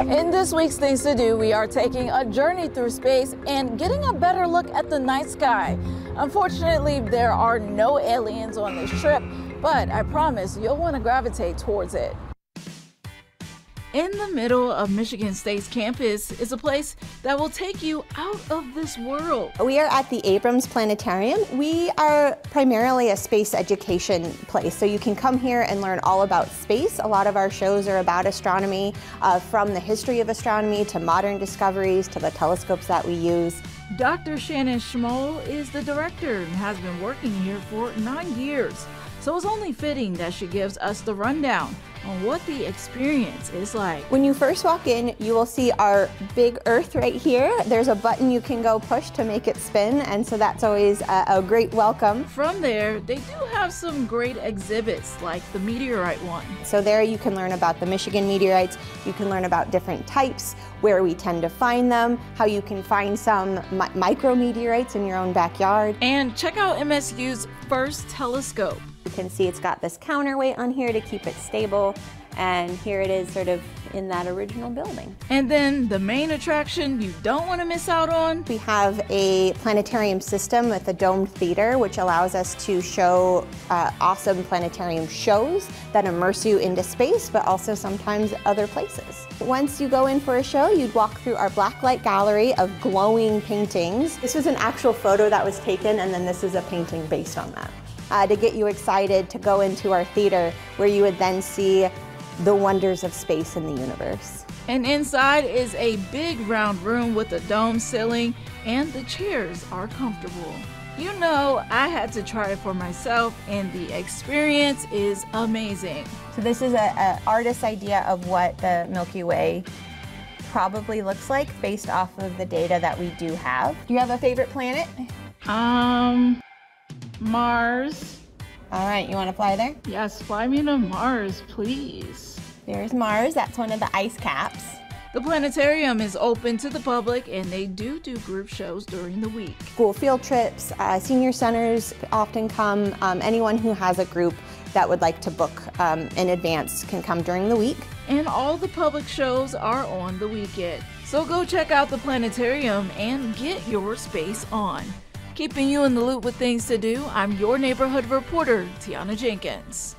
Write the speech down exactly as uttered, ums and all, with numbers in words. In this week's Things to Do, we are taking a journey through space and getting a better look at the night sky. Unfortunately, there are no aliens on this trip, but I promise you'll want to gravitate towards it. In the middle of Michigan State's campus is a place that will take you out of this world. We are at the Abrams Planetarium. We are primarily a space education place, so you can come here and learn all about space. A lot of our shows are about astronomy, uh, from the history of astronomy to modern discoveries to the telescopes that we use. Doctor Shannon Schmoll is the director and has been working here for nine years. So it's only fitting that she gives us the rundown on what the experience is like. When you first walk in, you will see our big Earth right here. There's a button you can go push to make it spin, and so that's always a, a great welcome. From there, they do have some great exhibits, like the meteorite one. So there you can learn about the Michigan meteorites, you can learn about different types, where we tend to find them, how you can find some mi micrometeorites in your own backyard. And check out M S U's first telescope. You can see it's got this counterweight on here to keep it stable, and here it is sort of in that original building. And then the main attraction you don't want to miss out on. We have a planetarium system with a domed theater, which allows us to show uh, awesome planetarium shows that immerse you into space, but also sometimes other places. Once you go in for a show, you'd walk through our blacklight gallery of glowing paintings. This is an actual photo that was taken, and then this is a painting based on that. Uh, to get you excited to go into our theater, where you would then see the wonders of space and the universe. And inside is a big round room with a dome ceiling, and the chairs are comfortable. You know, I had to try it for myself, and the experience is amazing. So this is an artist's idea of what the Milky Way probably looks like based off of the data that we do have. Do you have a favorite planet? Um. Mars. All right, you want to fly there? Yes, fly me to Mars, please. There's Mars. That's one of the ice caps. The planetarium is open to the public, and they do do group shows during the week. School field trips, uh, senior centers often come. Um, anyone who has a group that would like to book um, in advance can come during the week. And all the public shows are on the weekend. So go check out the planetarium and get your space on. Keeping you in the loop with Things to Do, I'm your neighborhood reporter, Tianna Jenkins.